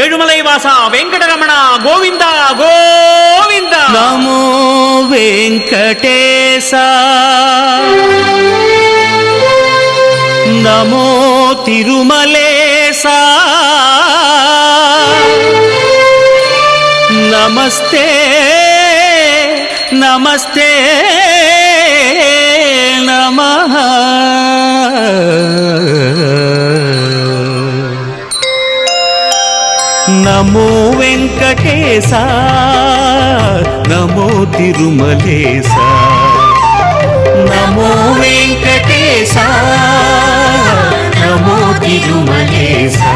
ஏழுமலை வாசா வெங்கடரமணா கோவிந்தா கோவிந்தா. நமோ வெங்கடேசா, நமோ திருமலேசா, நமஸ்தே நமஸ்தே நமஹ. नमो वेंकटेशा, नमो तिरुमलेशा, नमो वेंकटेशा, नमो तिरुमलेशा.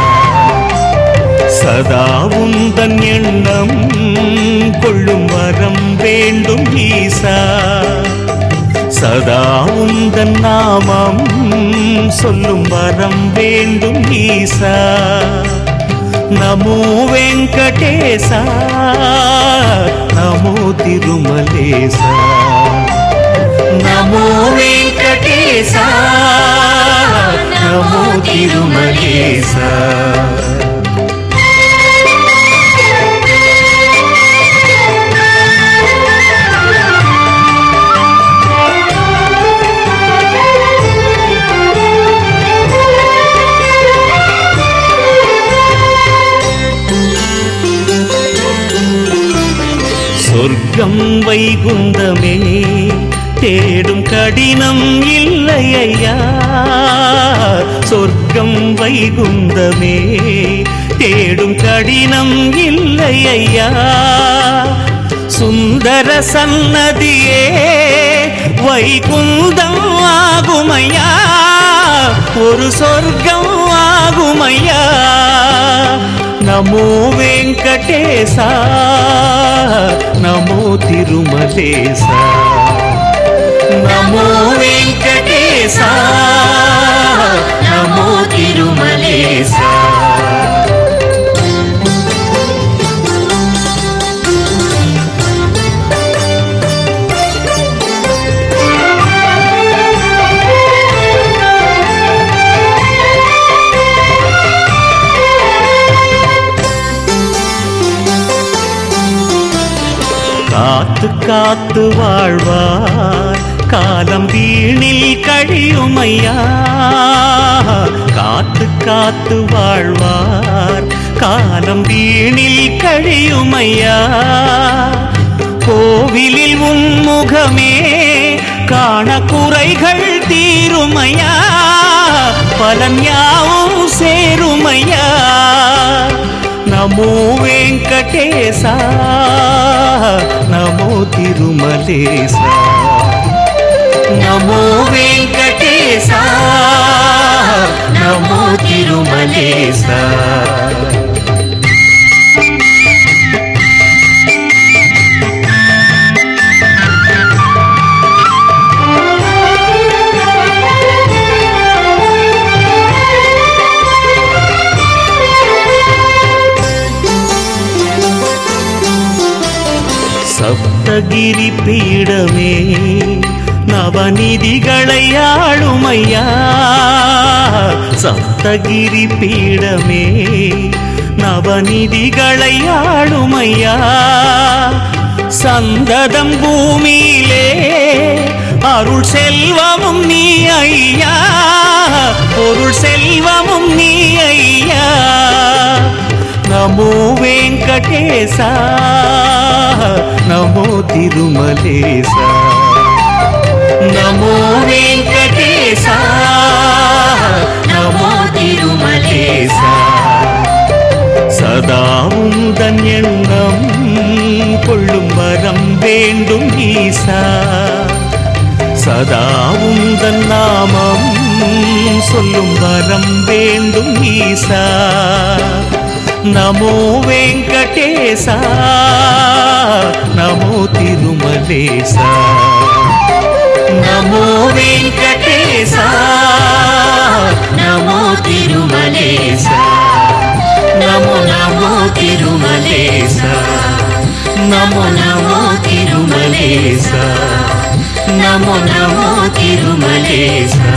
सदा उंदन एन्नम कोल्लुम वरम वेंडुम ईसा, सदा उंदन नामम सोल्लुम वरम वेंडुम ईसा. नमो वेंकटेशा, नमो तिरुमलेशा, नमो वेंकटेशा, नमो तिरुमलेशा. சொர்க்கம் வைகுந்தமே தேடும் கடினம் இல்லையா, சொர்க்கம் வைகுந்தமே தேடும் கடினம் இல்லையா. சுந்தர சன்னதியே வைகுந்தம் ஆகுமையா, ஒரு சொர்க்கம் ஆகுமையா. नमो वेंकटेशा, नमो तिरुमलेशा, नमो वेंकटेशा, नमो तिरुमलेशा. காத்து காத்து வாழ்வார் காலம் வீணில் கழியுமையா, காத்து காத்து வாழ்வார் காலம் வீணில் கழியுமையா. கோவிலில் உன்முகமே காண குறைகள் தீருமையா, பலன் யாவும் சேருமையா. नमो वेंकटेशा, नमो तिरुमलेशा, नमो वेंकटेशा, नमो तिरुमलेशा. சப்தகிரி பீடமே நவநிதிகளை ஆளுமையா, சப்தகிரி பீடமே நவநிதிகளை ஆளுமையா. சந்ததம் பூமியிலே அருள் செல்வமும் நீ ஐயா, பொருள் செல்வமும் நீ ஐயா. नमो वेंकटेशा, नमो तिरुमलेशा, नमो वेंकटेशा, नमो तिरुमलेशा. सदा उंदन எண்ணம் கொள்ளும் வரம் வேண்டும் ஈசா, சதா உந்தன் நாமம் சொல்லும் வரம் வேண்டும் ஈசா. नमो वेंकटेशा, नमो तिरुमलेशा, नमो वेंकटेशा, नमो तिरुमलेशा, नमो नमो तिरुमलेशा, नमो नमो तिरुमलेशा, नमो नमो तिरुमलेशा.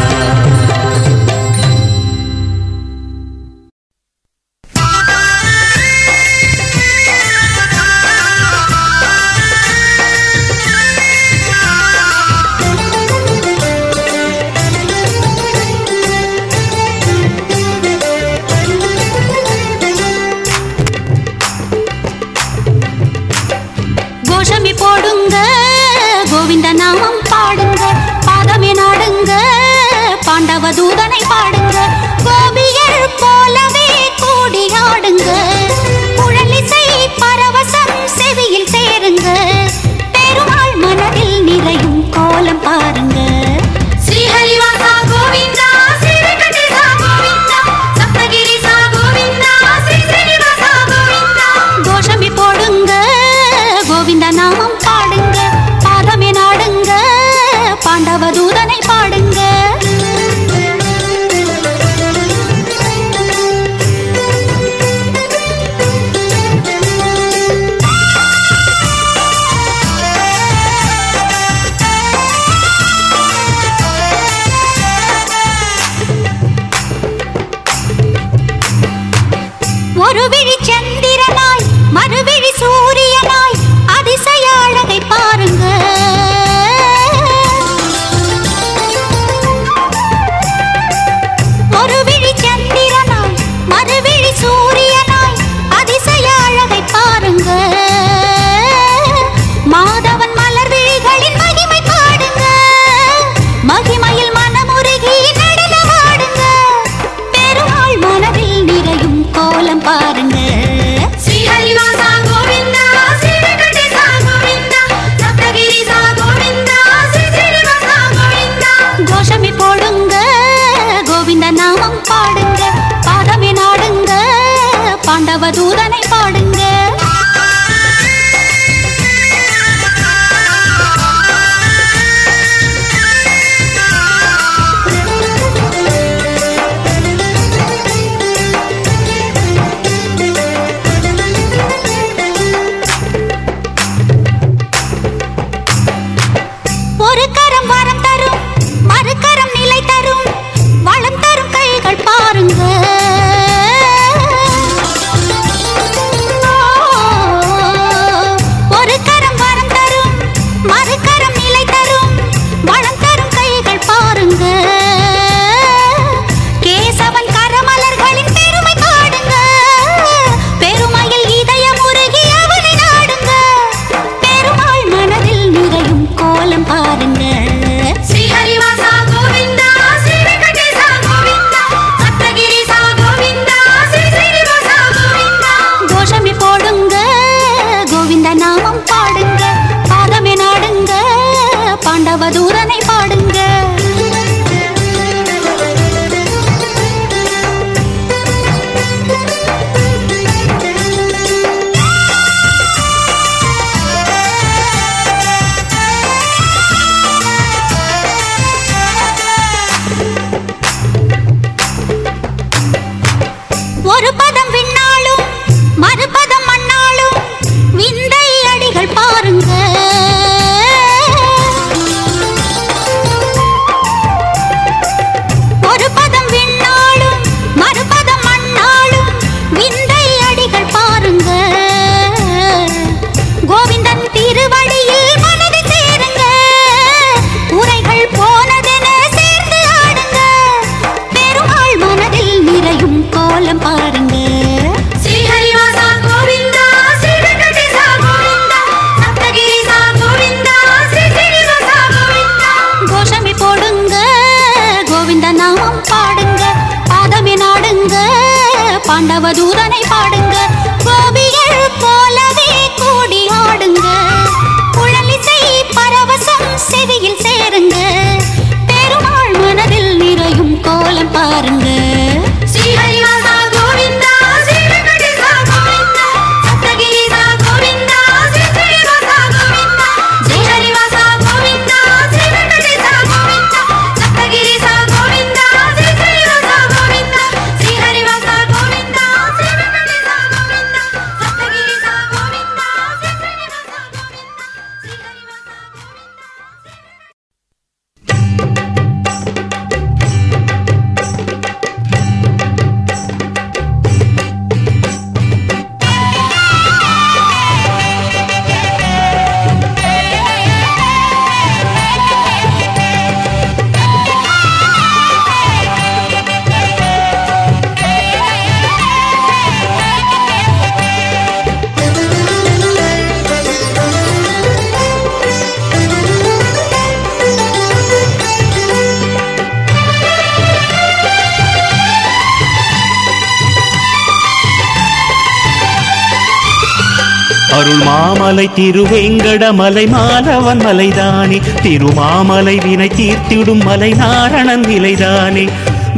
அருள் மாமலை திருவேங்கட மலை மாலவன் மலைதானே, திருமாமலை வினை தீர்த்திடும் மலை நாரணன் நிலைதானே.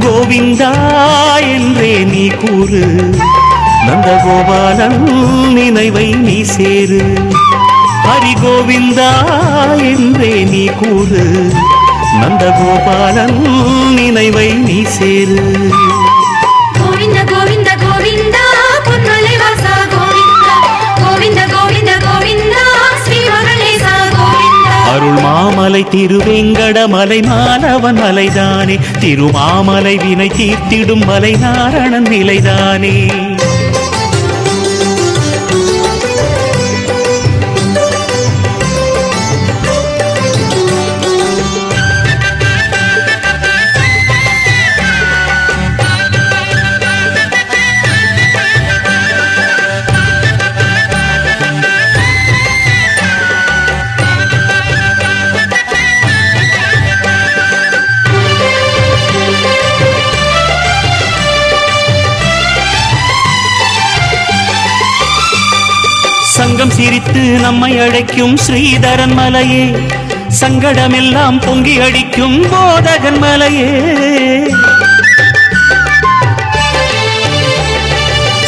கோவிந்தா என்றே நீ கூறு, நந்தகோபாலன் நினைவை நீ சேரு. ஹரி கோவிந்தா என்றே நீ கூறு, நந்தகோபாலன் நினைவை நீ சேரு. அருள் மாமலை திருவேங்கட மலை மாலவன் மலைதானே, திருமாமலை வினை தீர்த்திடும் மலை நாரணன் நிலைதானே. சங்கம் சிரித்து நம்மை அழைக்கும் ஸ்ரீதரன் மலையே, சங்கடமெல்லாம் பொங்கி அடிக்கும் போதகன் மலையே.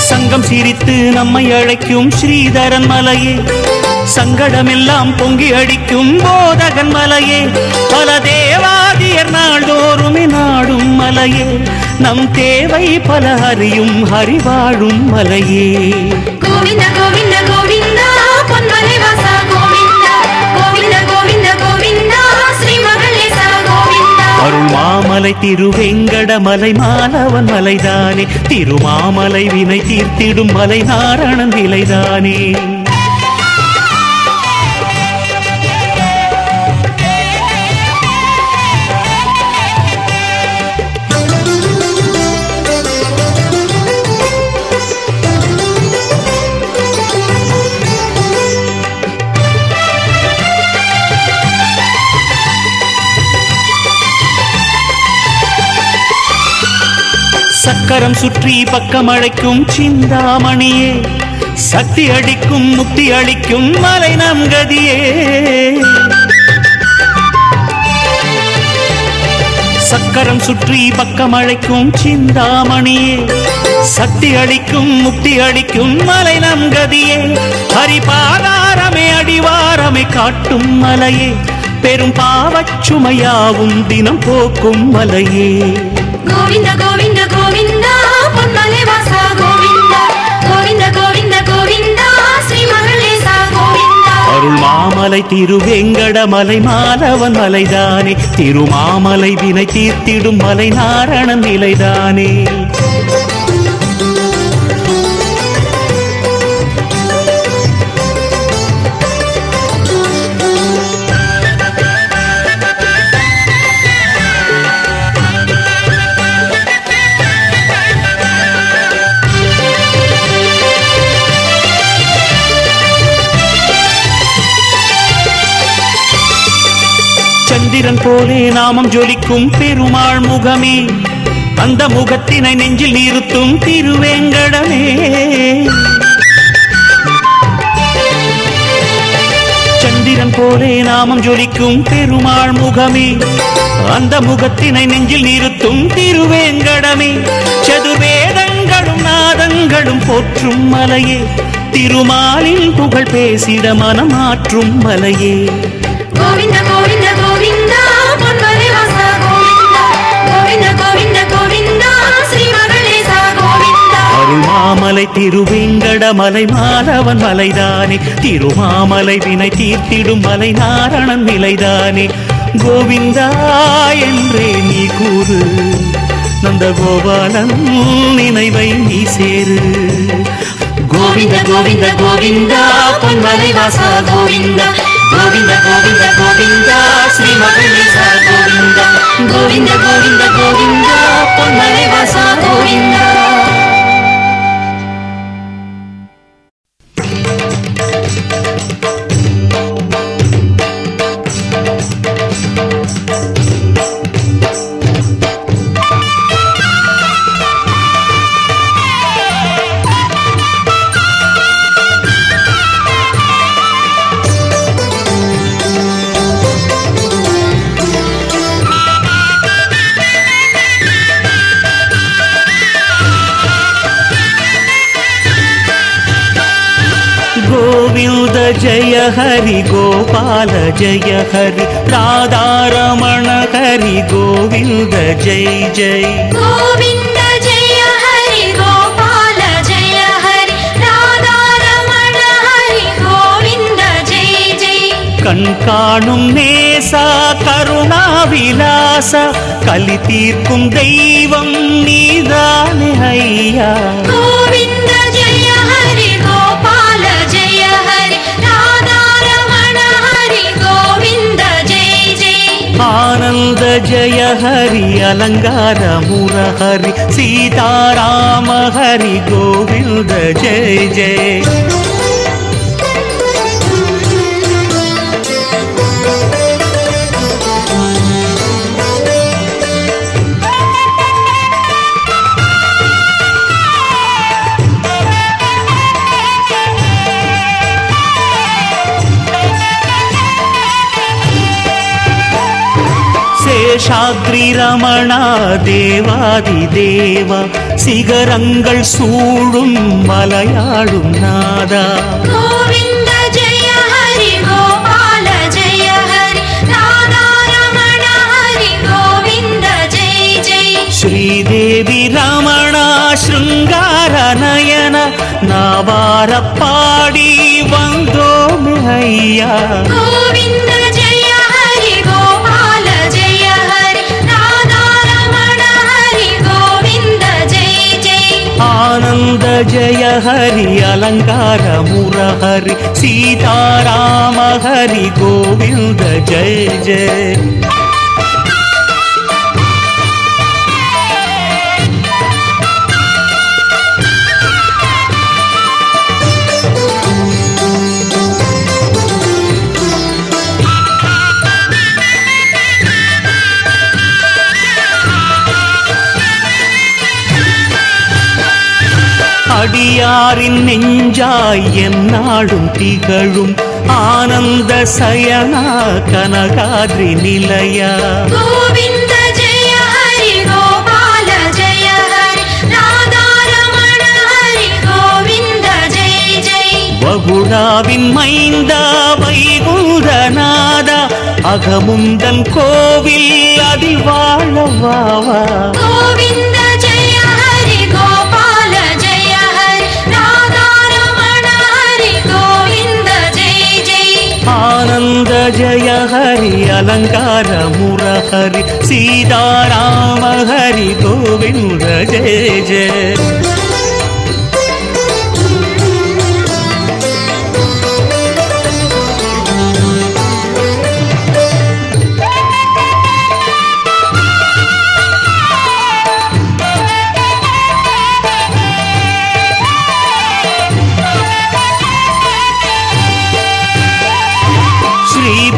சங்கம் சிரித்து நம்மை அழைக்கும் ஸ்ரீதரன் மலையே, சங்கடமெல்லாம் பொங்கி அடிக்கும் போதகன் மலையே. பல தேவாதியர் நாள்தோறுமே நாடும் மலையே, நம் தேவை பல அறியும் அறிவாழும் மலையே. கோவிந்த கோவிந்த கோவிந்தா பொன்மலை வாசா கோவிந்தா, கோவிந்த கோவிந்த கோவிந்தா ஸ்ரீமகளேசா கோவிந்தா. அருள் மாமலை திருவேங்கட மலை மாலவன் மலைதானே, திருமாமலை வினை தீர்த்திடும் மலை நாரணன் நிலைதானே. சக்கரம் சுற்றி பக்கம் அழைக்கும் சிந்தாமணியே, சக்தி அடிக்கும் முக்தி அளிக்கும் மலை நம் கதியே. சக்கரம் சுற்றி பக்கம் அழைக்கும் சிந்தாமணியே, சக்தி அளிக்கும் முக்தி அளிக்கும் மலை நம் கதியே. ஹரிபாதாரமே அடிவாரமே காட்டும் மலையே, பெரும் பாவச்சுமையாவும் தினம் போக்கும் மலையே. கோவிந்த கோவிந்த கோவிந்தா பொன்மலை வாசா கோவிந்தா, கோவிந்த கோவிந்த கோவிந்தா ஸ்ரீமகளேசா கோவிந்தா. அருள் மாமலை திருவேங்கட மலை மாலவன் மலைதானே, திருமாமலை வினை தீர்த்திடும் மலை நாரணன் நிலைதானே. சந்திரன் போலே நாமம் ஜொலிக்கும் பெருமாள் முகமே, அந்த முகத்தினை நெஞ்சில் நிறுத்தும் திருவேங்கடமே. சந்திரன் போலே நாமம் ஜொலிக்கும் பெருமாள் முகமே, அந்த முகத்தினை நெஞ்சில் நிறுத்தும் திருவேங்கடமே. சதுர்வேதங்களும் நாதங்களும் போற்றும் மலையே, திருமாலின் புகழ் பேசிட மனமாற்றும் மலையே. கோவிந்த கோவிந்த கோவிந்தா பொன்மலை வாசா கோவிந்தா, கோவிந்த கோவிந்த கோவிந்தா ஸ்ரீமகளேசா கோவிந்தா. அருள் மாமலை திருவேங்கட மலை மாலவன் மலைதானே, திருமாமலை வினை தீர்த்திடும் மலை நாரணன் நிலைதானே. கோவிந்தா என்றே நீ கூறு, நந்தகோபாலன் நினைவை நீ சேரு. கோவிந்த கோவிந்த கோவிந்தா பொன்மலை வாசா கோவிந்தா, கோவிந்த கோவிந்த கோவிந்தா ஸ்ரீமகளேசா கோவிந்தா, கோவிந்த கோவிந்த கோவிந்தா பொன்மலை வாசா கோவிந்தா. கோவிந்த ஜய ஹரி கோபால ஜய ஹரி ராதாரமண ஹரி கோவிந்த ஜெய் ஜெய் கோவிந்த ஜய ஹரி கோபால ஜய ஹரி ராதாரமண ஹரி கோவிந்த ஜெய் ஜெய். கண் காணும் நேசா கருணா விலாசா கலி தீர்க்கும் தெய்வம் நீதானே ஐயா கோவிந்த ஜய ஹரி கோபால ஜய ஹரி ராதாரமண ஹரி கோவிந்த ஜெய் ஜெய். ஆனந்த ஜய ஹரி அலங்கார முரஹரி சீதாராம ஹரி கோவிந்த ஜெய் ஜெய். சேஷாத்ரி ரமணா தேவாதி தேவா சிகரங்கள் சூடும் மலையாளும் நாதா கோவிந்த ஜெய ஹரி கோபால ஜெய ஹரி ராதாரமண ஹரி கோவிந்த ஜெய் ஜெய். ஸ்ரீதேவி ரமணா ஸ்ருங்கார நயன நாவார பாடி வந்தோமே ஐயா கோவிந்த ஆனந்த ஜய ஹரி அலங்கார முரஹரி சீதாராம ஹரி கோவிந்த ஜெய ஜெய. அடியாரின் நெஞ்சாய் என்னாடும் திகழும் ஆனந்த சயனா கனகாத்ரி நிலையா கோவிந்த ஜெய ஹரி கோபால ஜெய ஹரி ராதாரமண ஹரி கோவிந்த ஜெய் ஜெய். வகுடாவின் மைந்தா வைகுந்தநாத அகமுந்தன் கோவில் அதிவாழவாவா கோவிந்த ஜெய ஹரி கோபால ஜெய ஹரி ராதாரமண ஹரி கோவிந்த ஜெய் ஜெய். ஆனந்த ஜய ஹரி அலங்கார முரஹரி சீதாராம ஹரி கோவிந்த ஜெய ஜெய.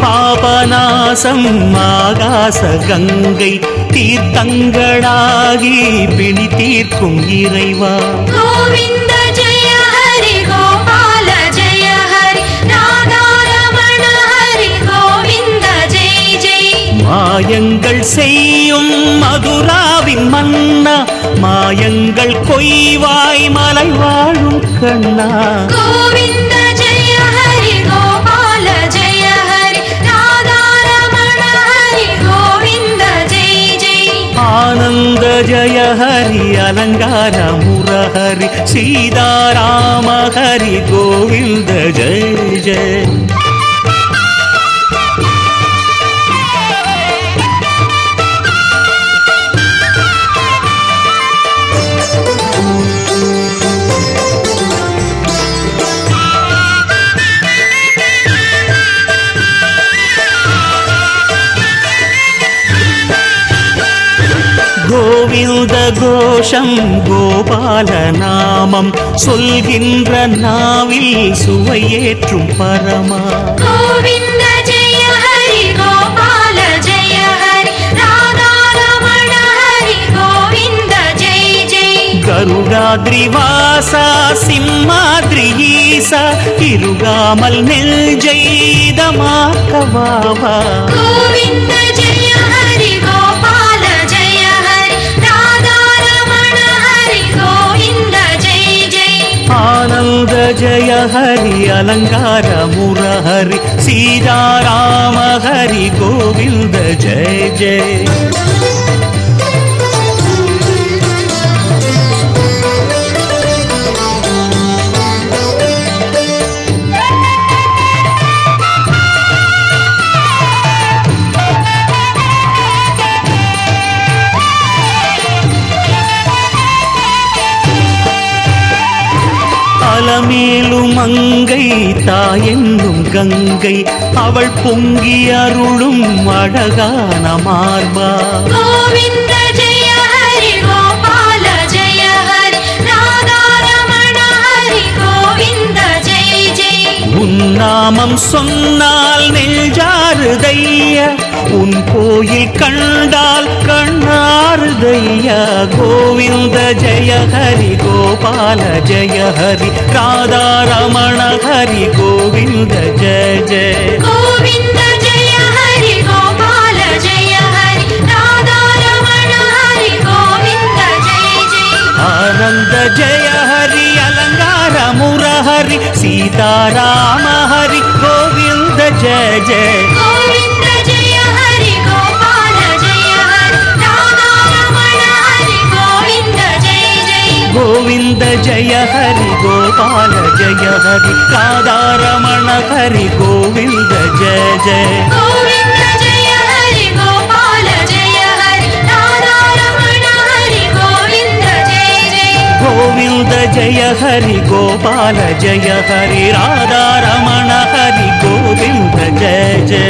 பாபநாசம் ஆகாச கங்கை தீர்த்தங்களாகி பிணி தீர்க்கும் இறைவா கோவிந்த ஜெய ஹரி கோபால ஜெய ஹரி ராதாரமண ஹரி கோவிந்த ஜெய் ஜெய். மாயங்கள் செய்யும் மதுராவின் மன்னா மாயங்கள் கொய்வாய் மலை வாழும் கண்ணா கோவிந்த ஜெய ஹரி கோபால ஜெய ஹரி ராதாரமண ஹரி கோவிந்த ஜெய் ஜெய். ஆனந்த ஜய ஹரி அலங்கார முரஹரி சீதாராம ஹரி கோவிந்த ஜெய் ஜெய். கோவிந்த கோஷம் கோபால நாமம் சொல்கின்ற நாவில் சுவையேற்றும் பரமா கோவிந்த ஜெய ஹரி கோபால ஜெய ஹரி ராதாரமண ஹரி கோவிந்த ஜெய் ஜெய். கருடாத்ரி வாசா சிம்மாத்ரி ஈசா இருகாமல் நெல் ஜெய்தமா கவாவா கோவிந்த ஜெய ஹரி கோபால அமுத ஜய ஹரி அலங்கார முரஹரி சீதாராம ஹரி கோவிந்த ஜெய ஜெய. அலமேலும் அங்கை தாயென்னும் கங்கை அவள் பொங்கி அருளும் அழகான மார்பா உன் நாமம் சொன்னால் நெஞ்சாறுதையா உன் கோயில் கண்டால் கண்ணாறுதையா கோவிந்த ஜெய ஹரி கோபால ஜெய ஹரி ராதா ரமண ஹரி கோவிந்த ஜெய ஜெய. கோவிந்த ஜெய ஹரி கோபால ஜெய ஹரி ராதா ரமண ஹரி கோவிந்த ஜெய ஜெய. ஆனந்த ஜெய ஹரி அலங்கார முரஹரி சீதாராம ஹரி கோவிந்த ஜெய ஜெய. கோவிந்த ஜெய ஹரி கோபால ஜெய ஹரி ராதா ரமண ஹரி கோவிந்த ஜெய ஜெய. கோவிந்த ஜெய ஹரி கோபால ஜெய ஹரி ராதா ரமண ஹரி கோவிந்த ஜெய ஜெய. கோவிந்த ஜெய ஹரி கோபால ஜெய ஹரி ராதா ரமண ஹரி கோவிந்த ஜெய ஜெய.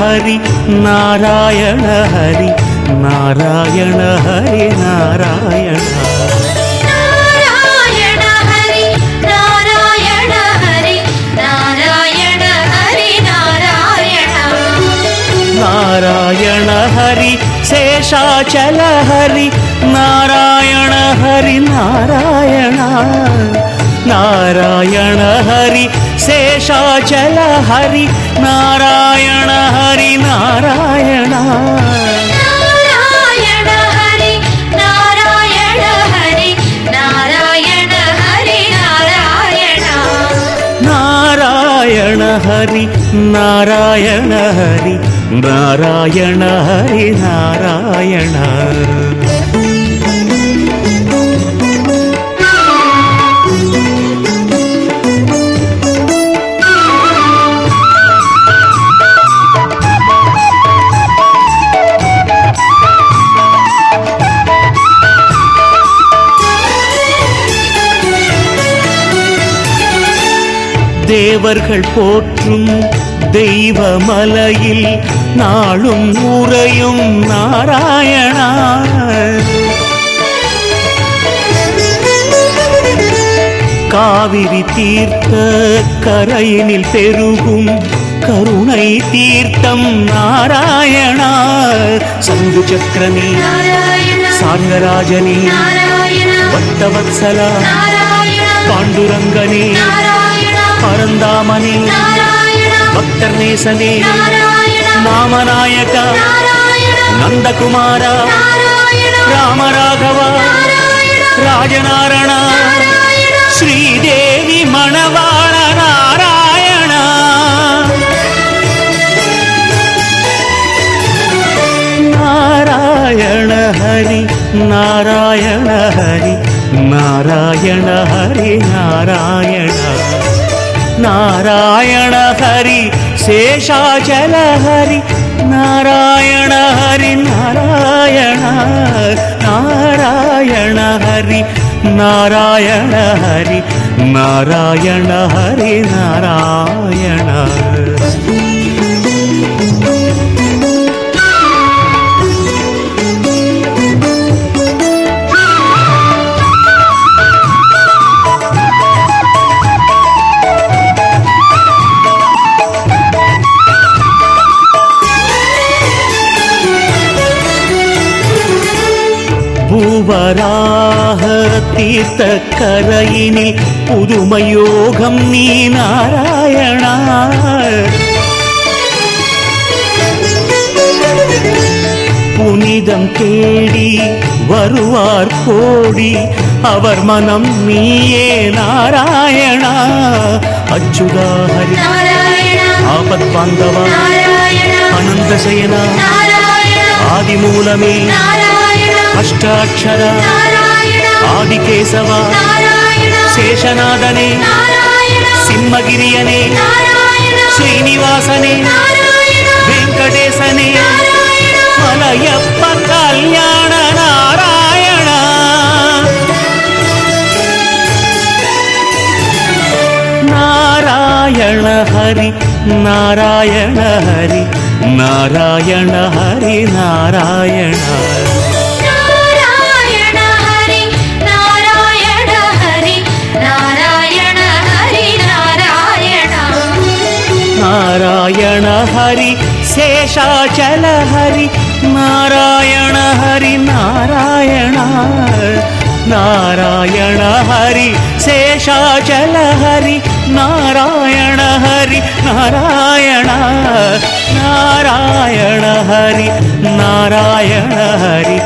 ஹரி நாராயண ஹரி நாராயண ஹரி நாராயண நாராயண ஹரி நாராயண ஹரி நாராயண ஹரி நாராயண நாராயண ஹரி சேஷாச்சல ஹரி நாராயண ஹரி நாராயண நாராயண ஹரி சேஷாச்சல ஹரி நாராயண ஹரி நாராயண நாராயண ஹரி நாராயண ஹரி நாராயண ஹரி நாராயண நாராயண ஹரி நாராயண ஹரி நாராயண ஹரி நாராயண. தேவர்கள் போற்றும் தெய்வ மலையில் நாளும் ஊரையும் நாராயணா காவிரி தீர்த்த கரையினில் பெருகும் கருணை தீர்த்தம் நாராயணா சங்கு சக்கரனே சாங்கராஜனே பக்தவத்சலா பாண்டுரங்கனே பரந்தாமணி பக்தர் நேசனே ராமநாயகா நந்தகுமாரா ராமராகவா ராஜநாரணா ஸ்ரீதேவி மணவாள நாராயணா. நாராயண ஹரி நாராயண ஹரி நாராயண ஹரி நாராயணா நாராயண ஹரி சேஷாச்சல ஹரி நாராயண ஹரி நாராயண நாராயண ஹரி நாராயண ஹரி நாராயண ஹரி நாராயண. வராக தீர்த்த கரையினில் புதுமயோகம் நீ நாராயணா. புனிதம் தேடி வருவார் கோடி, அவர் மனம் நீயே நாராயணா. அச்சுதா ஹரி ஆபத் பாந்தவா அனந்த சயனா ஆதிமூலமே அஷ்டாட்சரா ஆதிகேசவா சேஷநாதனே சிம்மகிரியனே ஸ்ரீனிவாசனே வெங்கடேசனே மலையப்ப கல்யாண நாராயணா. நாராயண ஹரி நாராயண ஹரி நாராயண ஹரி நாராயண. நாராயண ஹரி சேஷாச்சல ஹரி நாராயண ஹரி நாராயணா. நாராயண ஹரி சேஷாச்சல ஹரி நாராயண ஹரி நாராயணா. நாராயண ஹரி நாராயண ஹரி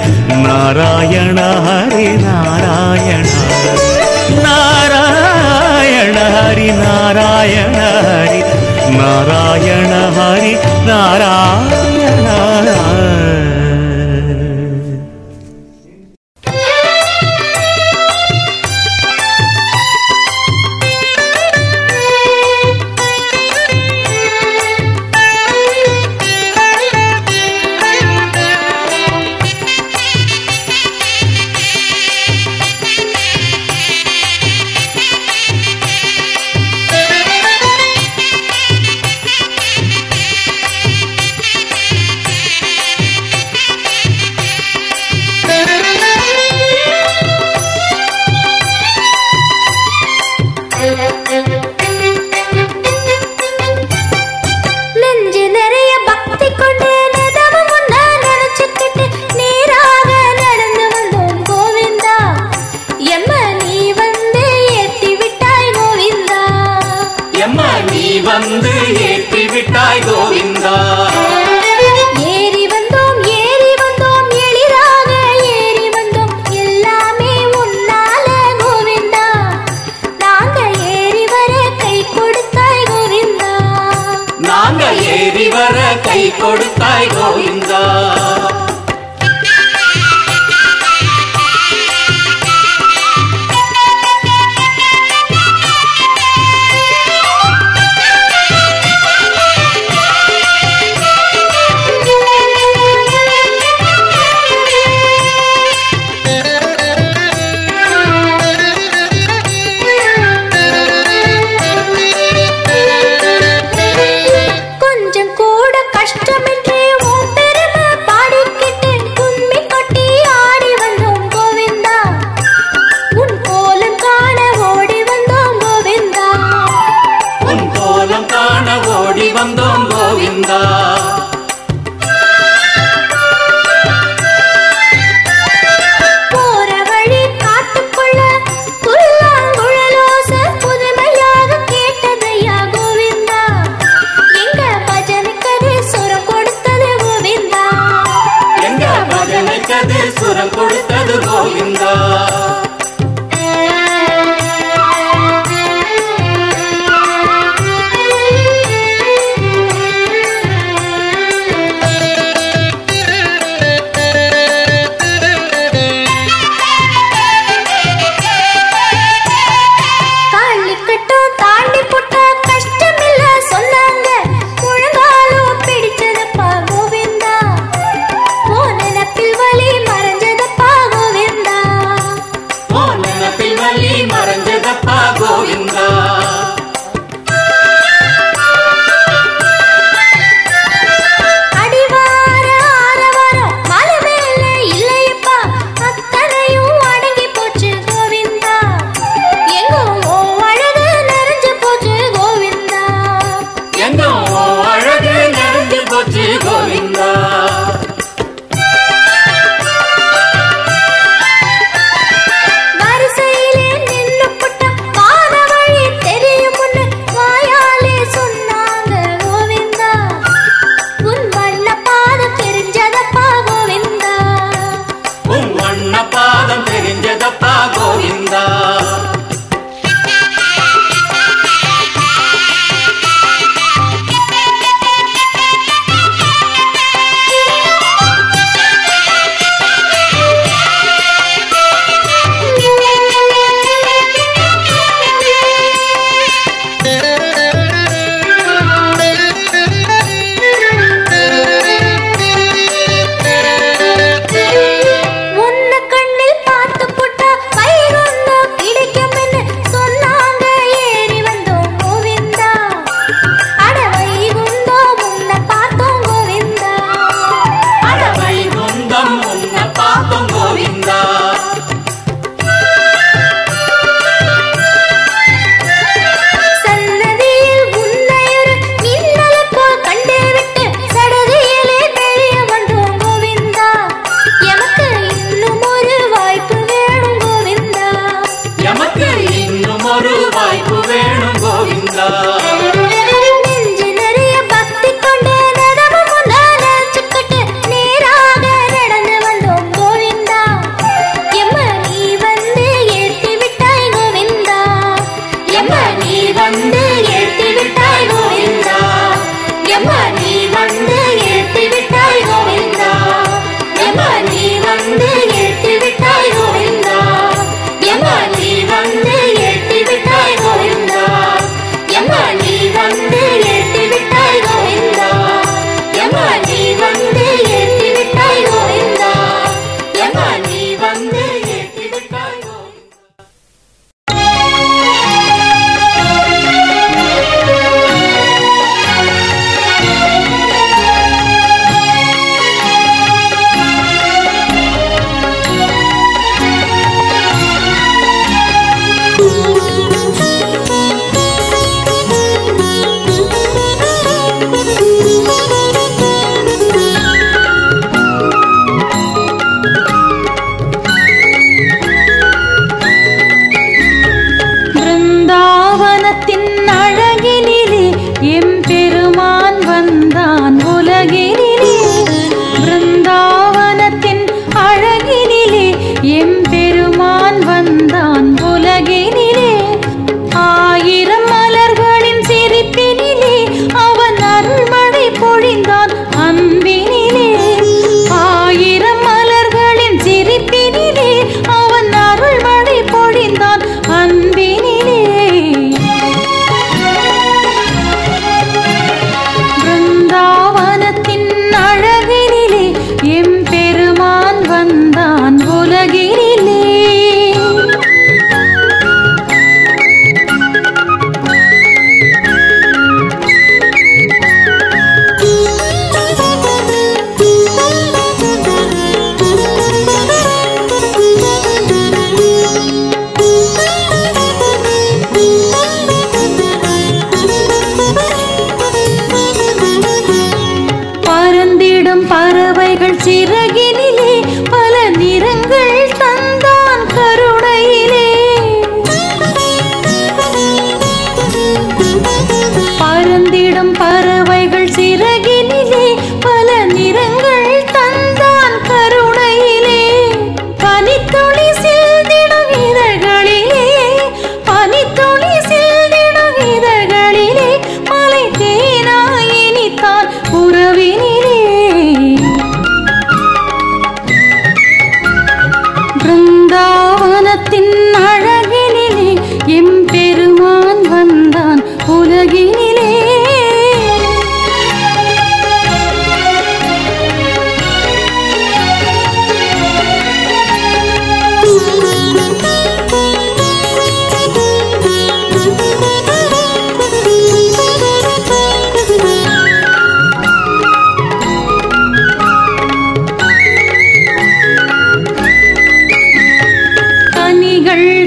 நாராயண ஹரி நாராயணா. நாராயண ஹரி நாராயண ஹரி நாராயண ஹரி நாராயண.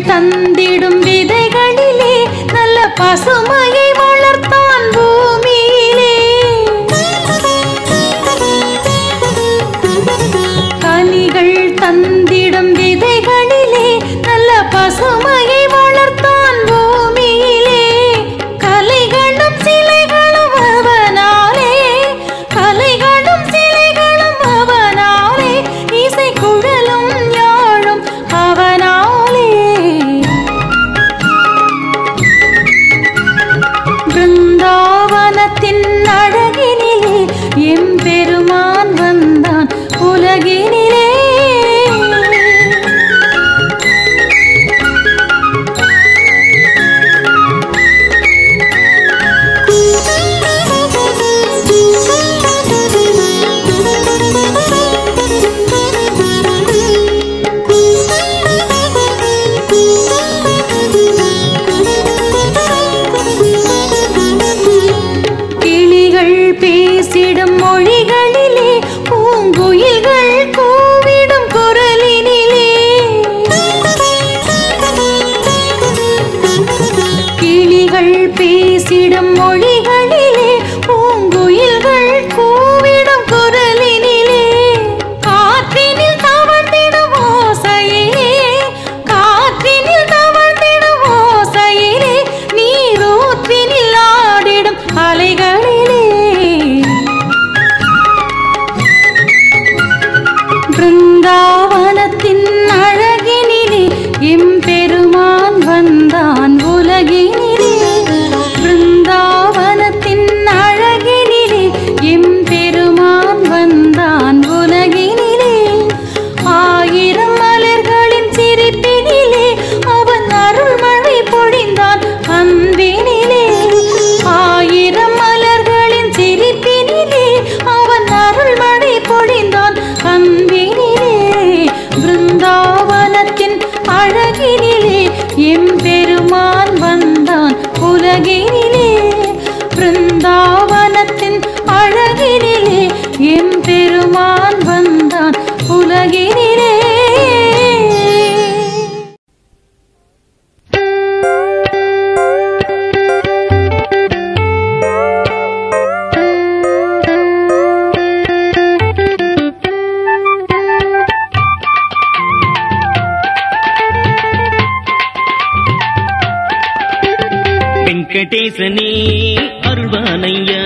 தந்திடும் விதைகளிலே நல்ல பசுமையை வளர்த்தான் பூமியிலே. கனிகள் தந்திடும் விதைகளிலே நல்ல பசுமையை வளர்த்தான் பூமியிலே. கலைகளும் சிலைகளும் அவனாலே, கலைகளும் சிலைகளும் அவனாலே, இசைக்குழலும் யாழும் அவனாலே. பிருந்தாவனத்தின் அழகினிலே எம்பெருமான் வந்தான் உலகினிலே. பேசிடும் மொழிகளிலே, பூங்குயில்கள் கூவிடும் குரலினிலே, கிளிகள் பேசிடும் மொழிகளிலே, பூங்குயில்கள் கூவிடும் குரலினிலே, காற்றினில் தவழ்ந்திடும் ஓசையிலே, காற்றினில் தவழ்ந்திடும் ஓசையிலே, நீரூற்றினில் ஆடிடும் அலைகளிலே. பிருந்தாவனத்தின் அழகினிலே எம்பெருமான் வந்தான் உலகினிலே. பிருந்தாவனத்தின் அழகினிலே எம்பெருமான் வந்தான் உலகினிலே. ஆயிரம் மலர்களின் சிரிப்பினிலே அவன் அருள்மழை பொழிந்தான் அன்பினிலே. ஆயிரம் மலர்களின் சிரிப்பினிலே அவன் அருள்மழை பொழிந்தான் அன்பினிலே. பிருந்தாவனத்தின் அழகினிலே எம்பெருமான் வந்தான் உலகினிலே. பிருந்தாவனத்தின் அழகினிலே எம்பெருமான் வந்தான் உலகினிலே. வெங்கடேசனே அருள்வானையா,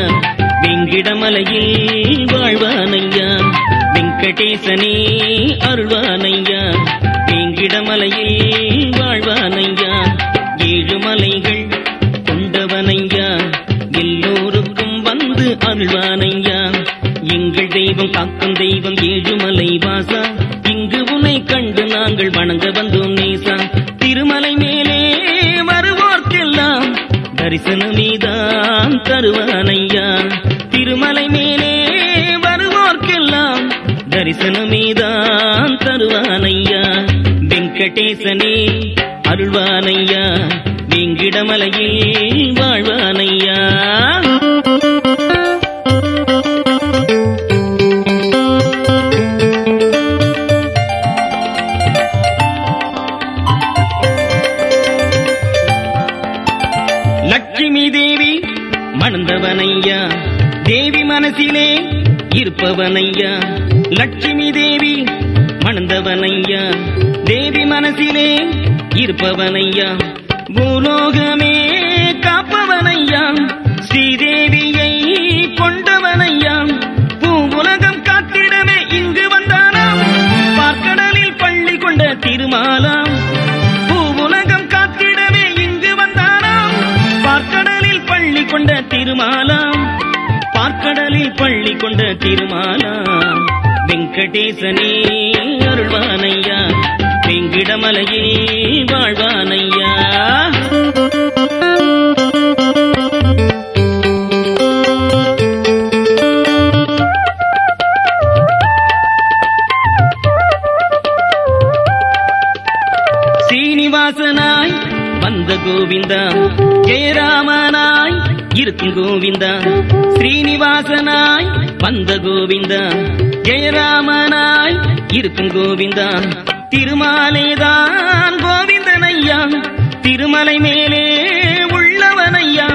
வெங்கிடமலையில் வாழ்வானையா. வெங்கடேசனே அருள்வானையா, வெங்கிடமலையில் வாழ்வானையா. ஏழு மலைகள் கொண்டவனையா, எல்லோருக்கும் வந்து அருள்வானையா. எங்கள் தெய்வம் காக்கும் தெய்வம் ஏழுமலை வாசா, இங்கு உன்னை கண்டு நாங்கள் வணங்க வந்தோம் நேசா. திருமலை மேலே வருவோர்க்கெல்லாம் தரிசனமேதான் தருவானையா. திருமலை மேலே வருவோர்க்கெல்லாம் தரிசனமேதான் தருவானையா. வெங்கடேசனே அருள்வானையா, வெங்கிடமலையில் வாழ்வானையா. லட்சுமி தேவி மணந்தவனையா, தேவி மனசிலே இருப்பவனையா. லட்சுமி தேவி மணந்தவனையா, தேவி மனசிலே இருப்பவனையா. பூலோகமே காப்பவனையா, ஸ்ரீதேவியை கொண்டவனையா. பூவுலகம் காத்திடமே இங்கு வந்தானாம், பார்க்கடலில் பள்ளி கொண்ட திருமாலாம். கொண்ட திருமாலாம், பார்க்கடலில் பள்ளி கொண்ட திருமாலாம். வெங்கடேசனே அருள்வானையா, வெங்கிடமலையே வாழ்வானையா. சீனிவாசனாய் வந்த கோவிந்தா, ஜெயராமனாய் இருக்கும் கோவிந்தா. ஸ்ரீனிவாசனாய் வந்த கோவிந்தா, ஜெயராமனாய் இருக்கும் கோவிந்தா. திருமாலேதான் கோவிந்தன் ஐயா, திருமலை மேலே உள்ளவன் ஐயா,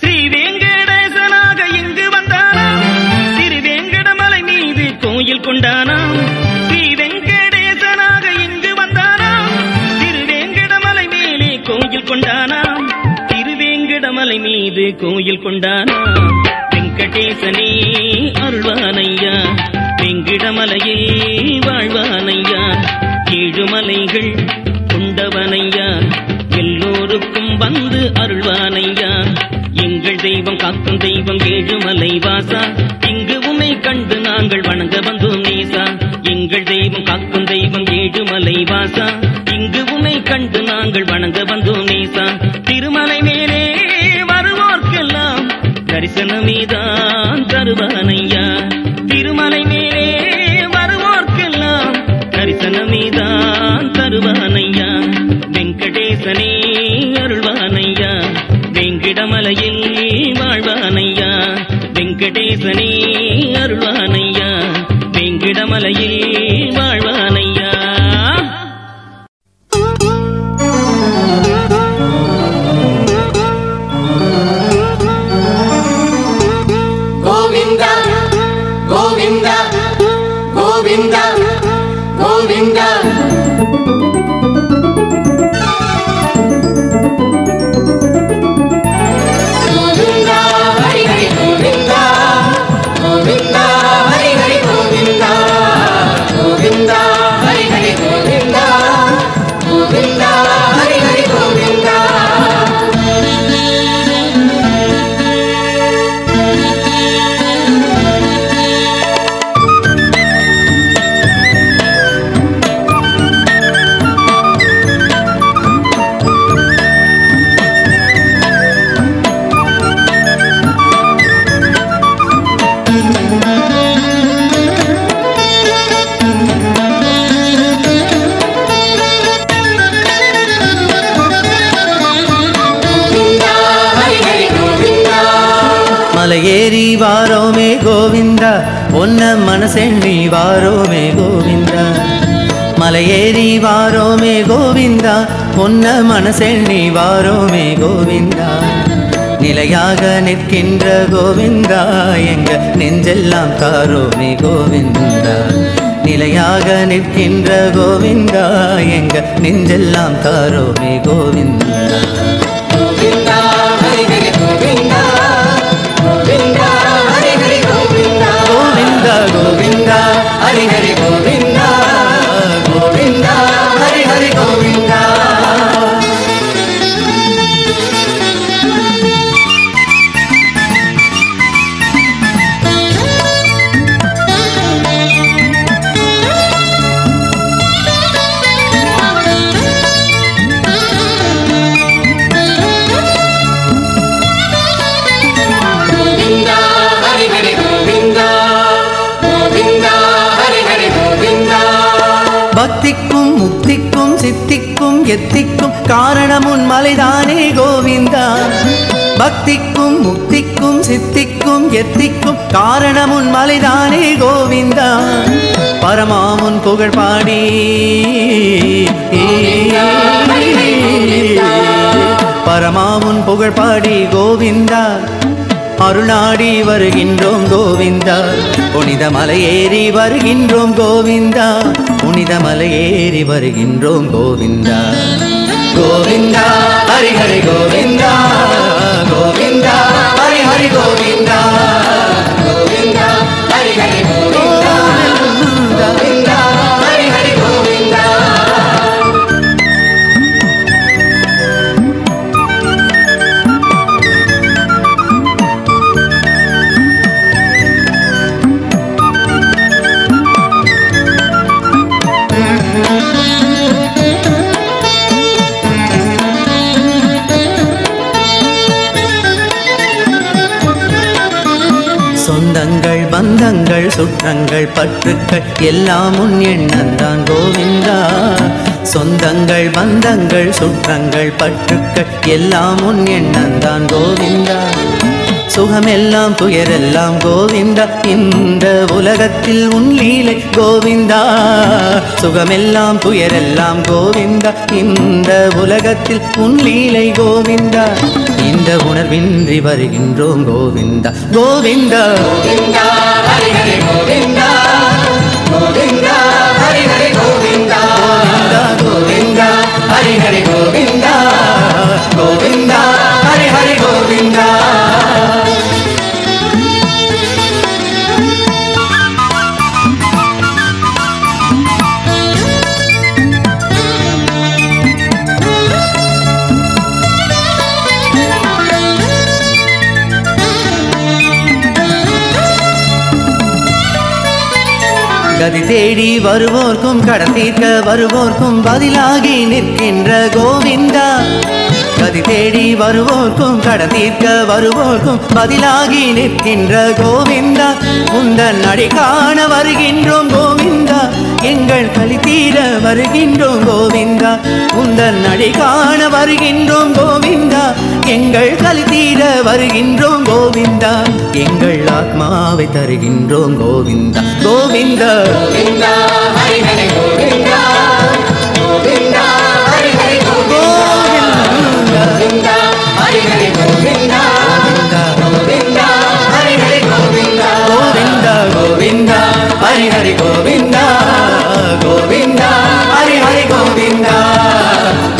ஸ்ரீ வேங்கடேசனாக இங்கு வந்தானாம், திரு வேங்கடமலை மீது கோயில் கொண்டானாம், ஸ்ரீ வேங்கடேசனாக இங்கு வந்தானாம், திரு வேங்கடமலை மேலே கோயில் கொண்டானாம், திரு வேங்கடமலை மீது கோயில் கொண்டானாம். வெங்கடேசனே அருள்வானையா, வெங்கிடமலையே வாழ்வானையா, ஏழுமலைகள் கொண்டவனையா, எல்லோருக்கும் வந்து அருள்வானையா, எங்கள் தெய்வம் காக்கும் தெய்வம் ஏழுமலை வாசா, இங்கு உமை கண்டு நாங்கள் வணங்க வந்தோம் நேசா. எங்கள் தெய்வம் காக்கும் தெய்வம் ஏழுமலை வாசா, இங்கு உமை கண்டு நாங்கள் வணங்க வந்தோம் நேசா. திருமலை மேலே வருவோர்க்கெல்லாம் தரிசனமேதான் தருவானையா, திருமலை மேலே வருவோர்க்கெல்லாம் தரிசனமேதான் தருவானையா. வெங்கடேசனே அருள்வானையா, வெங்கிடமலையில் வாழ்வானையா, வெங்கடேசனே அருள்வானையா, வெங்கிடமலையில் வாழ்வானையா. ஏறி வாரோமே கோவிந்தா, ஒன்ன மனசெண்ணி வாரோமே கோவிந்தா, மலையேறி வாரோமே கோவிந்தா, ஒன்ன மனசெண்ணி வாரோமே கோவிந்தா, நிலையாக நிற்கின்ற கோவிந்தா, எங்க நெஞ்செல்லாம் தாரோமே கோவிந்தா, நிலையாக நிற்கின்ற கோவிந்தா, எங்க நெஞ்செல்லாம் தாரோமே கோவிந்தா. கோவிந்தா ஹரி ஹரி கோவிந்தா, கோவிந்தா ஹரி ஹரி கோவிந்தா. பக்திக்கும் முக்திக்கும் சித்திக்கும் எத்திக்கும் காரணம் உன் மலைதானே கோவிந்தா, பக்திக்கும் முக்திக்கும் சித்திக்கும் எத்திக்கும் காரணம் உன் மலைதானே கோவிந்தா, பரமாமுன் புகழ் பாடி பரமாமுன் புகழ் பாடி கோவிந்தா, அருளாடி வருகின்றோம் கோவிந்தா, புனித மலையேறி வருகின்றோம் கோவிந்தா, புனித மலையேறி வருகின்றோம் கோவிந்தா. கோவிந்தா ஹரி ஹரி கோவிந்தா, கோவிந்தா ஹரி ஹரி கோவிந்தா, கோவிந்தா ஹரி ஹரி கோவிந்தா, கோவிந்தா ஹரி ஹரி கோவிந்தா. சொந்தங்கள் பந்தங்கள் சுற்றங்கள் பற்றுக்கள் எல்லாம் உன் எண்ணந்தான் கோவிந்தா, சொந்தங்கள் பந்தங்கள் சுற்றங்கள் பற்றுக்கள் எல்லாம் உன் எண்ணந்தான் கோவிந்தா, சுகமெல்லாம் துயரெல்லாம் கோவிந்தா, இந்த உலகத்தில் உன் லீலை கோவிந்தா. சுகமெல்லாம் துயரெல்லாம் கோவிந்தா, இந்த உலகத்தில் உன் லீலை கோவிந்தா. இந்த உணர்வின்றி வருகின்றோம் கோவிந்தா கோவிந்தா கோவிந்தா ஹரி ஹரி கோவிந்தா கோவிந்தா ஹரி ஹரி கோவிந்தா கோவிந்தா கோவிந்தா ஹரி ஹரி கோவிந்தா கோவிந்தா ஹரி ஹரி கோவிந்தா. கதி தேடி வருவோர்க்கும் கடன் தீர்க்க வருவோர்க்கும் பதிலாகி நிற்கின்ற கோவிந்தா. கதி தேடி வருவோர்க்கும் கடன் தீர்க்க வருவோர்க்கும் பதிலாகி நிற்கின்ற கோவிந்தா. உந்தன் அடி காண வருகின்றோம் கோவிந்தா, எங்கள் களி தீர வருகின்றோம் கோவிந்தா. உந்தன் அடி காண வருகின்றோம் கோவிந்தா, எங்கள் களி தீர வருகின்றோம் கோவிந்தா. எங்கள் ஆத்மாவை தருகின்றோம் கோவிந்தா கோவிந்தா கோவிந்தா ஹரி ஹரி கோவிந்தா கோவிந்தா ஹரி ஹரி கோவிந்தா கோவிந்தா ஹரி ஹரி கோவிந்தா கோவிந்தா ஹரி ஹரி கோவிந்தா கோவிந்தா கோவிந்தா ஹரி ஹரி கோவிந்தா கோவிந்தா ஹரி ஹரி கோவிந்தா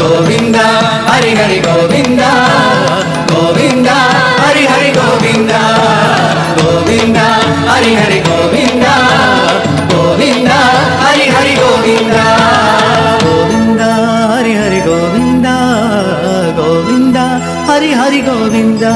கோவிந்தா ஹரி ஹரி கோவிந்தா கோவிந்தா ஹரி ஹரி கோவிந்தா கோவிந்தா ஹரி ஹரி கோவிந்தா கோவிந்தா ஹரி ஹரி கோவிந்தா கோவிந்தா ஹரி ஹரி கோவிந்தா கோவிந்தா ஹரி ஹரி கோவிந்தா.